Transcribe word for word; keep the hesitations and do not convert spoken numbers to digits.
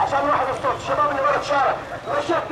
عشان واحد يفطر الشباب اللي ما تشارك.